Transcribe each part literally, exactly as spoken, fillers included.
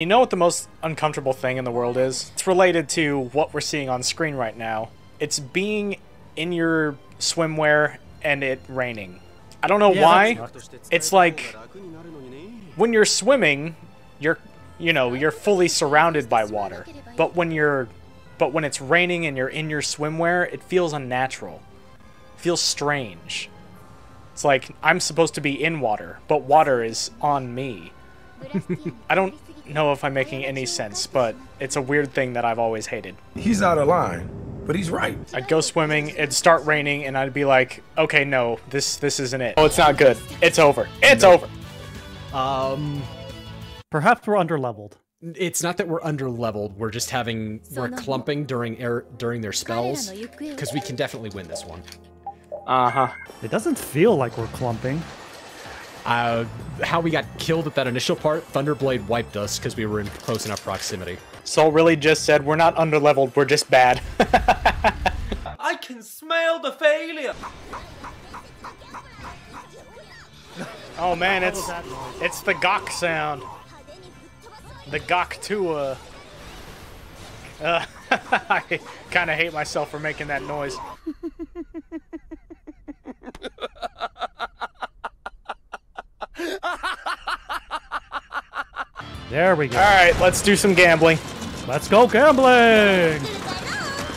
You know what the most uncomfortable thing in the world is? It's related to what we're seeing on screen right now. It's being in your swimwear and it raining. I don't know why. It's like when you're swimming, you're you know, you're fully surrounded by water. But when you're but when it's raining and you're in your swimwear, it feels unnatural. It feels strange. It's like I'm supposed to be in water, but water is on me. I don't know if I'm making any sense, but it's a weird thing that I've always hated. He's out of line, but he's right. I'd go swimming, it'd start raining, and I'd be like, okay, no, this this isn't it. Oh, it's not good. It's over. It's no. over. Um, Perhaps we're underleveled. It's not that we're underleveled, we're just having, we're clumping during air, during their spells, because we can definitely win this one. Uh-huh. It doesn't feel like we're clumping. Uh, how we got killed at that initial part, Thunderblade wiped us because we were in close enough proximity. Soul really just said, we're not underleveled, we're just bad. I can smell the failure! Oh man, it's it's the gawk sound. The gawk-tua. Uh, I kind of hate myself for making that noise. There we go. All right, let's do some gambling. Let's go gambling!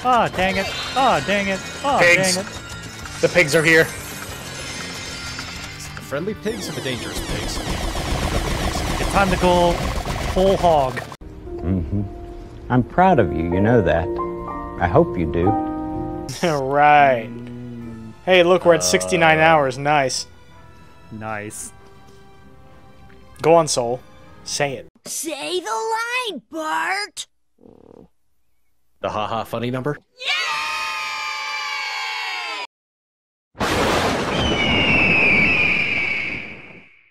Ah, oh, dang it! Ah, oh, dang it! Ah, oh, dang it! The pigs are here. Is it the friendly pigs or the dangerous pigs? It's time to go whole hog. Mm-hmm. I'm proud of you. You know that. I hope you do. All right. Hey, look, we're at sixty-nine uh, hours. Nice. Nice. Go on, Soul. Say it. Say the line, Bart! The haha funny number? Yay!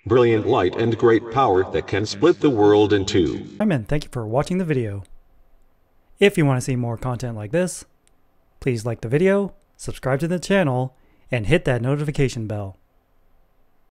Brilliant light and great power that can split the world in two. I'm in. Thank you for watching the video. If you want to see more content like this, please like the video, subscribe to the channel, and hit that notification bell.